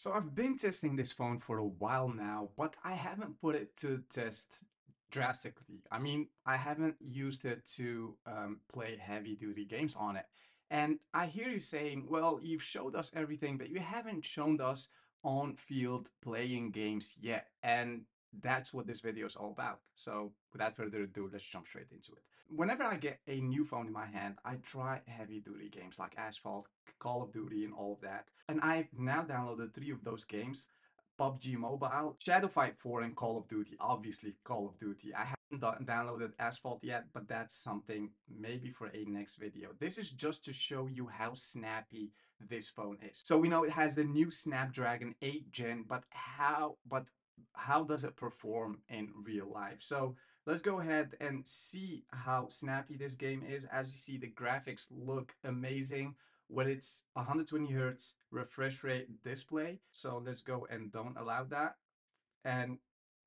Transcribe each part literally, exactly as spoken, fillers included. So I've been testing this phone for a while now, but I haven't put it to the test drastically. I mean, I haven't used it to um, play heavy-duty games on it. And I hear you saying, well, you've showed us everything, but you haven't shown us on-field playing games yet. And that's what this video is all about. So without further ado, let's jump straight into it. Whenever I get a new phone in my hand, I try heavy-duty games like Asphalt, Call of Duty, and all of that. And I've now downloaded three of those games: P U B G Mobile, Shadow Fight four, and Call of Duty. Obviously, Call of Duty. I haven't downloaded Asphalt yet, but that's something maybe for a next video. This is just to show you how snappy this phone is. So we know it has the new Snapdragon eight gen, but how? But how does it perform in real life? So let's go ahead and see how snappy this game is. As you see, the graphics look amazing with its one hundred twenty hertz refresh rate display. So let's go and don't allow that. And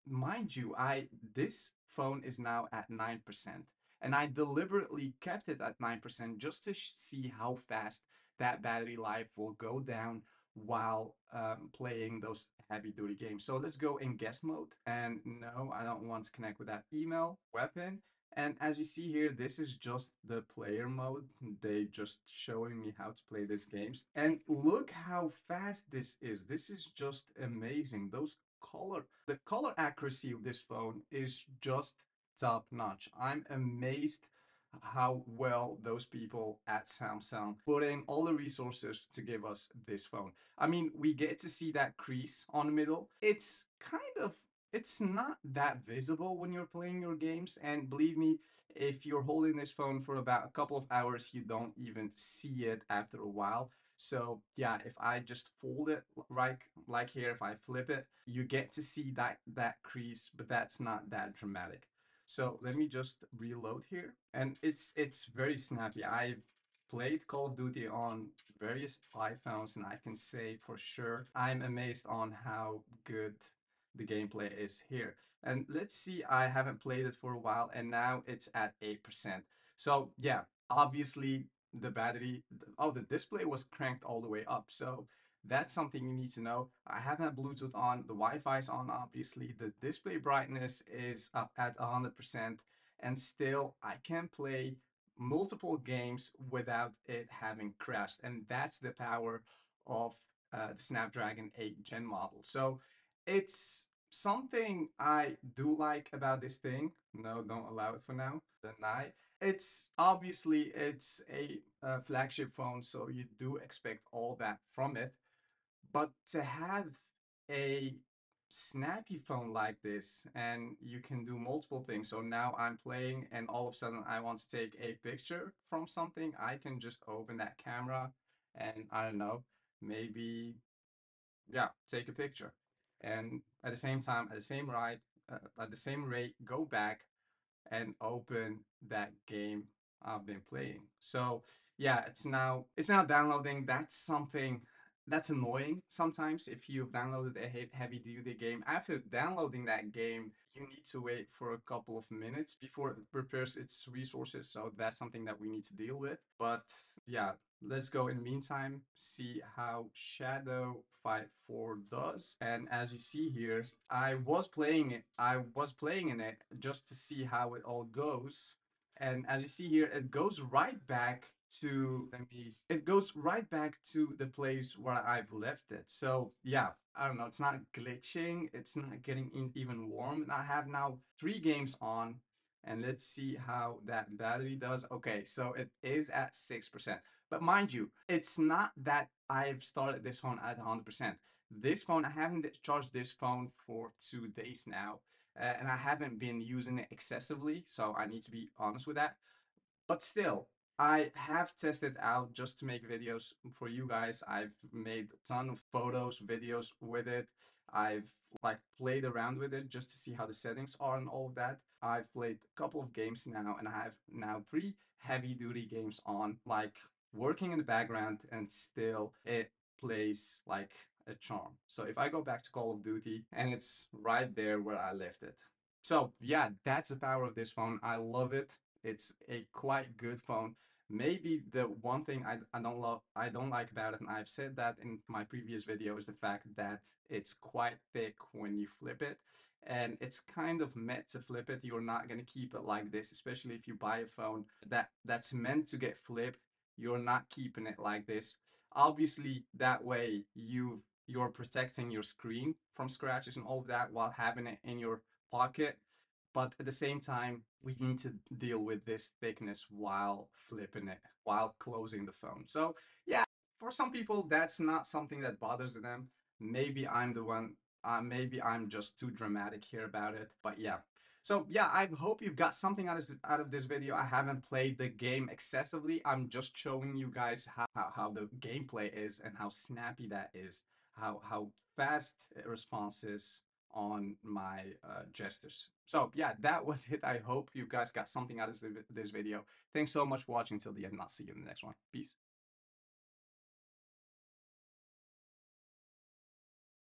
mind you, I this phone is now at nine percent, and I deliberately kept it at nine percent just to see how fast that battery life will go down while um, playing those heavy duty games. So let's go in guest mode, and no, I don't want to connect with that email weapon. And as you see here, this is just the player mode. They just showing me how to play these games, and look how fast this is. This is just amazing. Those color, the color accuracy of this phone is just top notch. I'm amazed how well those people at Samsung put in all the resources to give us this phone. I mean, we get to see that crease on the middle. It's kind of, it's not that visible when you're playing your games. And believe me, if you're holding this phone for about a couple of hours, you don't even see it after a while. So yeah, if I just fold it like, like here, if I flip it, you get to see that, that crease, but that's not that dramatic. So let me just reload here, and it's it's very snappy. I've played Call of Duty on various iPhones, and I can say for sure I'm amazed on how good the gameplay is here. And let's see, I haven't played it for a while, and now it's at eight percent. So yeah, obviously the battery, oh, the display was cranked all the way up. So that's something you need to know. I have my Bluetooth on, the Wi-Fi is on, obviously. The display brightness is up at one hundred percent, and still I can play multiple games without it having crashed. And that's the power of uh, the Snapdragon eight gen model. So it's something I do like about this thing. No, don't allow it for now. Deny. It's obviously, it's a uh, flagship phone, so you do expect all that from it. But to have a snappy phone like this, and you can do multiple things. So now I'm playing, and all of a sudden I want to take a picture from something. I can just open that camera and, I don't know, maybe, yeah, take a picture. And at the same time, at the same rate, uh, at the same rate, go back and open that game I've been playing. So yeah, it's now it's now downloading. That's something that's annoying sometimes. If you've downloaded a heavy duty game, after downloading that game, you need to wait for a couple of minutes before it prepares its resources. So that's something that we need to deal with. But yeah, let's go in the meantime, see how Shadow Fight four does. And as you see here, I was playing it. I was playing in it just to see how it all goes. And as you see here, it goes right back to me. It goes right back to the place where I've left it. So yeah, I don't know. It's not glitching. It's not getting in, even warm. And I have now three games on, and let's see how that battery does. Okay, so it is at six percent. But mind you, it's not that I've started this phone at one hundred percent. This phone, I haven't charged this phone for two days now, uh, and I haven't been using it excessively, so I need to be honest with that. But still, I have tested out just to make videos for you guys. I've made a ton of photos, videos with it. I've like played around with it just to see how the settings are and all of that. I've played a couple of games now, and I have now three heavy duty games on, like working in the background, and still it plays like a charm. So if I go back to Call of Duty, and it's right there where I left it. So yeah, that's the power of this phone. I love it. It's a quite good phone. Maybe the one thing I, I don't love, I don't like about it, and I've said that in my previous video, is the fact that it's quite thick when you flip it, and it's kind of meant to flip it. You're not going to keep it like this, especially if you buy a phone that that's meant to get flipped. You're not keeping it like this. Obviously, that way you've you're protecting your screen from scratches and all of that while having it in your pocket. But at the same time, we need to deal with this thickness while flipping it, while closing the phone. So yeah, for some people, that's not something that bothers them. Maybe I'm the one, uh, maybe I'm just too dramatic here about it, but yeah. So yeah, I hope you've got something out of, out of this video. I haven't played the game excessively. I'm just showing you guys how, how the gameplay is and how snappy that is, how, how fast it responses on my uh, gestures. So yeah, that was it. I hope you guys got something out of this video. Thanks so much for watching till the end, and I'll see you in the next one. Peace.